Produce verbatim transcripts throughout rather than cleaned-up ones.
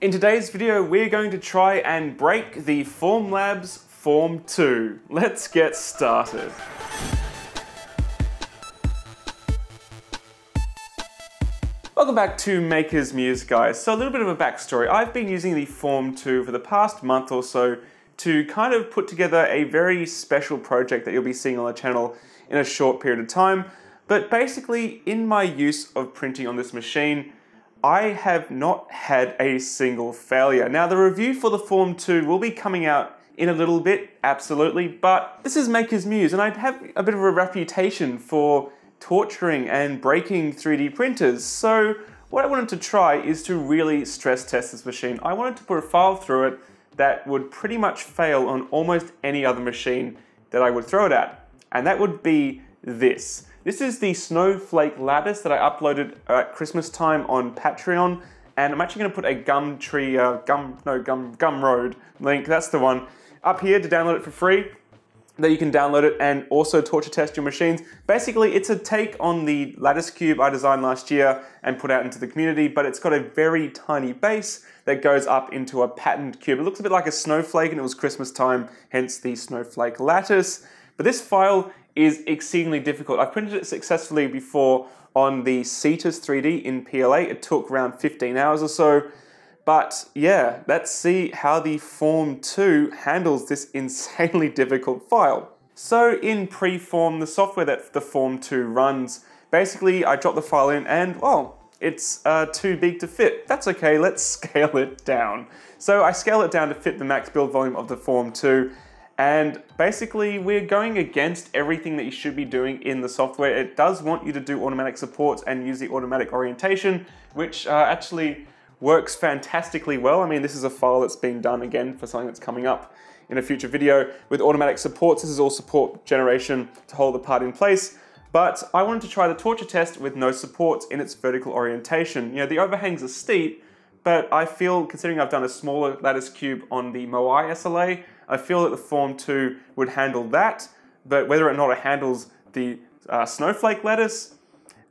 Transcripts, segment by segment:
In today's video, we're going to try and break the Formlabs Form two. Let's get started. Welcome back to Maker's Muse, guys. So a little bit of a backstory. I've been using the Form two for the past month or so to kind of put together a very special project that you'll be seeing on the channel in a short period of time. But basically, in my use of printing on this machine, I have not had a single failure. Now, the review for the Form two will be coming out in a little bit, absolutely, but this is Maker's Muse, and I have a bit of a reputation for torturing and breaking three D printers. So what I wanted to try is to really stress test this machine. I wanted to put a file through it that would pretty much fail on almost any other machine that I would throw it at, and that would be this. This is the Snowflake Lattice that I uploaded at Christmas time on Patreon, and I'm actually going to put a Gumtree, uh, Gum, no, Gum, Gumroad link, that's the one, up here to download it for free. There you can download it and also torture test your machines. Basically, it's a take on the Lattice Cube I designed last year and put out into the community, but it's got a very tiny base that goes up into a patterned cube. It looks a bit like a snowflake, and it was Christmas time, hence the Snowflake Lattice. But this file is exceedingly difficult. I printed it successfully before on the Cetus three D in P L A. It took around fifteen hours or so. But yeah, let's see how the Form two handles this insanely difficult file. So in PreForm, the software that the Form two runs, basically I drop the file in and, oh, it's uh, too big to fit. That's okay, let's scale it down. So I scale it down to fit the max build volume of the Form two. And basically, we're going against everything that you should be doing in the software. It does want you to do automatic supports and use the automatic orientation, which uh, actually works fantastically well. I mean, this is a file that's being done again for something that's coming up in a future video with automatic supports. This is all support generation to hold the part in place. But I wanted to try the torture test with no supports in its vertical orientation. You know, the overhangs are steep, but I feel, considering I've done a smaller lattice cube on the Moai S L A, I feel that the Form two would handle that, but whether or not it handles the uh, snowflake lattice,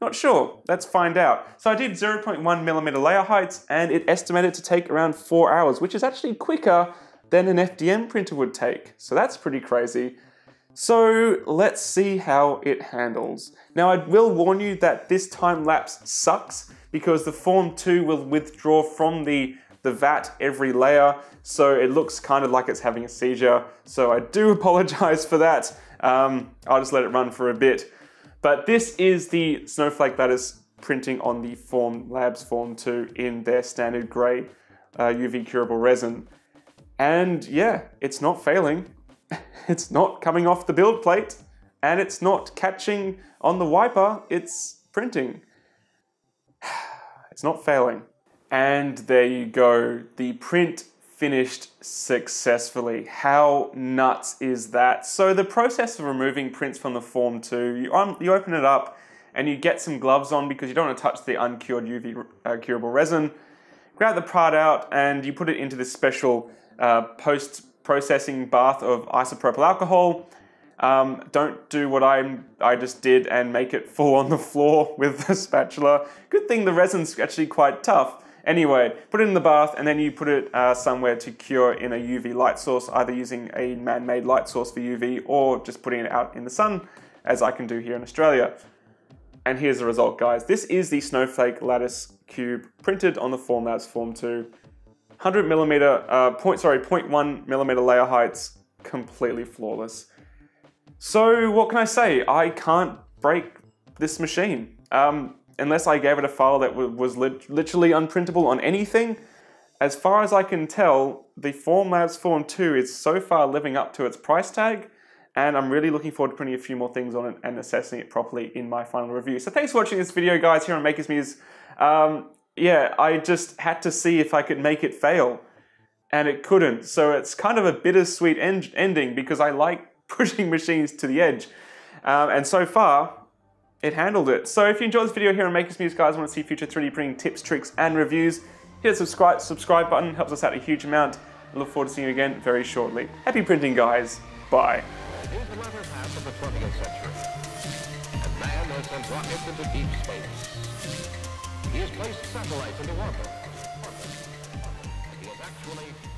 not sure. Let's find out. So I did zero point one millimeter layer heights, and it estimated to take around four hours, which is actually quicker than an F D M printer would take. So that's pretty crazy. So let's see how it handles. Now, I will warn you that this time lapse sucks because the Form two will withdraw from the the vat every layer, so it looks kind of like it's having a seizure. So I do apologize for that. Um, I'll just let it run for a bit. But this is the Snowflake Lattice printing on the Formlabs Form two in their standard gray uh, U V curable resin. And yeah, it's not failing. It's not coming off the build plate, and it's not catching on the wiper, it's printing. It's not failing. And there you go, the print finished successfully. How nuts is that? So the process of removing prints from the Form two, you, un you open it up and you get some gloves on because you don't want to touch the uncured U V uh, curable resin. Grab the part out and you put it into this special uh, post-processing bath of isopropyl alcohol. Um, don't do what I I just did and make it fall on the floor with the spatula. Good thing the resin's actually quite tough. Anyway, put it in the bath and then you put it uh, somewhere to cure in a U V light source, either using a man-made light source for U V or just putting it out in the sun, as I can do here in Australia. And here's the result, guys. This is the Snowflake Lattice Cube printed on the Formlabs Form two. one hundred millimeter, uh, point, sorry, zero point one millimeter layer heights, completely flawless. So what can I say? I can't break this machine. Um, Unless I gave it a file that was lit literally unprintable on anything. As far as I can tell, the Formlabs Form two is so far living up to its price tag, and I'm really looking forward to printing a few more things on it and assessing it properly in my final review. So thanks for watching this video, guys, here on Maker's Muse. Um, yeah, I just had to see if I could make it fail, and it couldn't. So it's kind of a bittersweet end ending because I like pushing machines to the edge. Um, and so far, it handled it. So if you enjoyed this video here on Maker's Muse, guys, want to see future three D printing tips, tricks, and reviews, hit the subscribe, subscribe button, helps us out a huge amount. I look forward to seeing you again very shortly. Happy printing, guys. Bye. In the latter half of the twentieth century, a man has sent rockets into deep space. He has placed satellites into orbit. actually